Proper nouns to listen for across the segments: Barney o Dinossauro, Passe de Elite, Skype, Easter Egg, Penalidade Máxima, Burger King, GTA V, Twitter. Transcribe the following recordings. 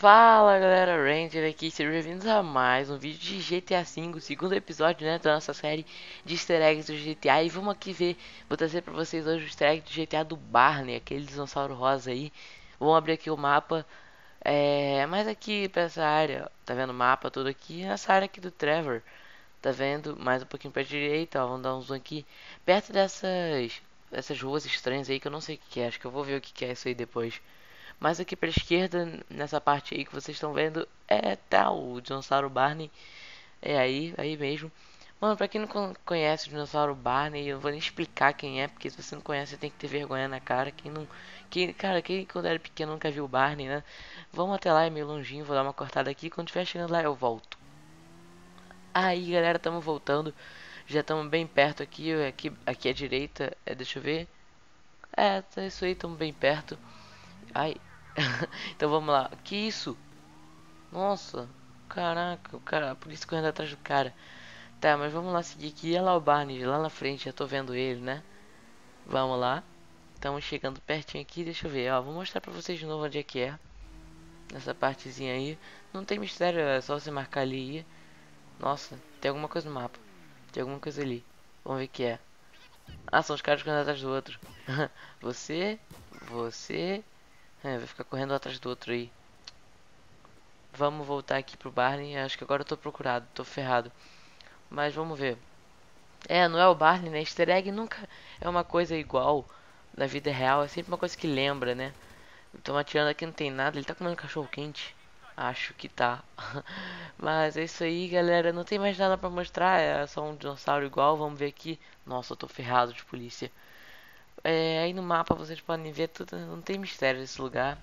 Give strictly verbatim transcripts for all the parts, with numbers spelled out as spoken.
Fala galera, Ranger aqui, sejam bem-vindos a mais um vídeo de G T A cinco, segundo episódio, né, da nossa série de easter eggs do G T A. E vamos aqui ver, vou trazer pra vocês hoje o easter egg do G T A do Barney, aquele dinossauro rosa aí. Vamos abrir aqui o mapa, é, mas aqui pra essa área, tá vendo o mapa todo aqui, nessa área aqui do Trevor. Tá vendo, mais um pouquinho pra direita, ó, vamos dar um zoom aqui, perto dessas, dessas ruas estranhas aí que eu não sei o que é, acho que eu vou ver o que é isso aí depois. Mas aqui pra esquerda, nessa parte aí que vocês estão vendo, é tá o dinossauro Barney. É aí, aí mesmo. Mano, pra quem não conhece o dinossauro Barney, eu não vou nem explicar quem é, porque se você não conhece, você tem que ter vergonha na cara. Quem não... Quem, cara, quem quando era pequeno nunca viu o Barney, né? Vamos até lá, é meio longinho, vou dar uma cortada aqui. Quando estiver chegando lá, eu volto. Aí, galera, estamos voltando. Já estamos bem perto aqui, aqui, aqui à direita. É, deixa eu ver. É, tá isso aí, estamos bem perto. Ai... Então vamos lá, que isso? Nossa, caraca, o cara, por isso correndo atrás do cara. Tá, mas vamos lá seguir aqui. Olha lá o Barney, lá na frente, já tô vendo ele, né? Vamos lá. Estamos chegando pertinho aqui, deixa eu ver, ó. Vou mostrar pra vocês de novo onde é que é. Nessa partezinha aí. Não tem mistério, é só você marcar ali e... Nossa, tem alguma coisa no mapa. Tem alguma coisa ali, vamos ver o que é. Ah, são os caras correndo atrás do outro. Você, você... É, vai ficar correndo atrás do outro aí. Vamos voltar aqui pro Barney. Acho que agora eu tô procurado, tô ferrado. Mas vamos ver. É, não é o Barney, né? Easter egg nunca é uma coisa igual na vida real. É sempre uma coisa que lembra, né? Tô atirando aqui, não tem nada. Ele tá comendo cachorro quente? Acho que tá. Mas é isso aí, galera. Não tem mais nada pra mostrar. É só um dinossauro igual. Vamos ver aqui. Nossa, eu tô ferrado de polícia. É, aí no mapa vocês podem ver tudo, não tem mistério nesse lugar.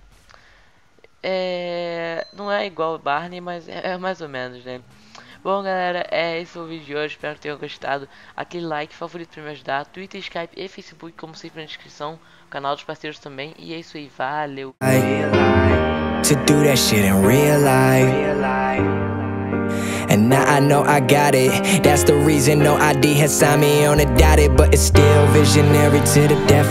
É, não é igual o Barney, mas é, é mais ou menos, né? Bom, galera, é esse foi o vídeo de hoje, espero que tenham gostado. Aquele like, favorito pra me ajudar, Twitter, Skype e Facebook, como sempre na descrição, o canal dos parceiros também. E é isso aí, valeu! And now I know I got it. That's the reason no I D has signed me on a dotted, but it's still visionary to the death.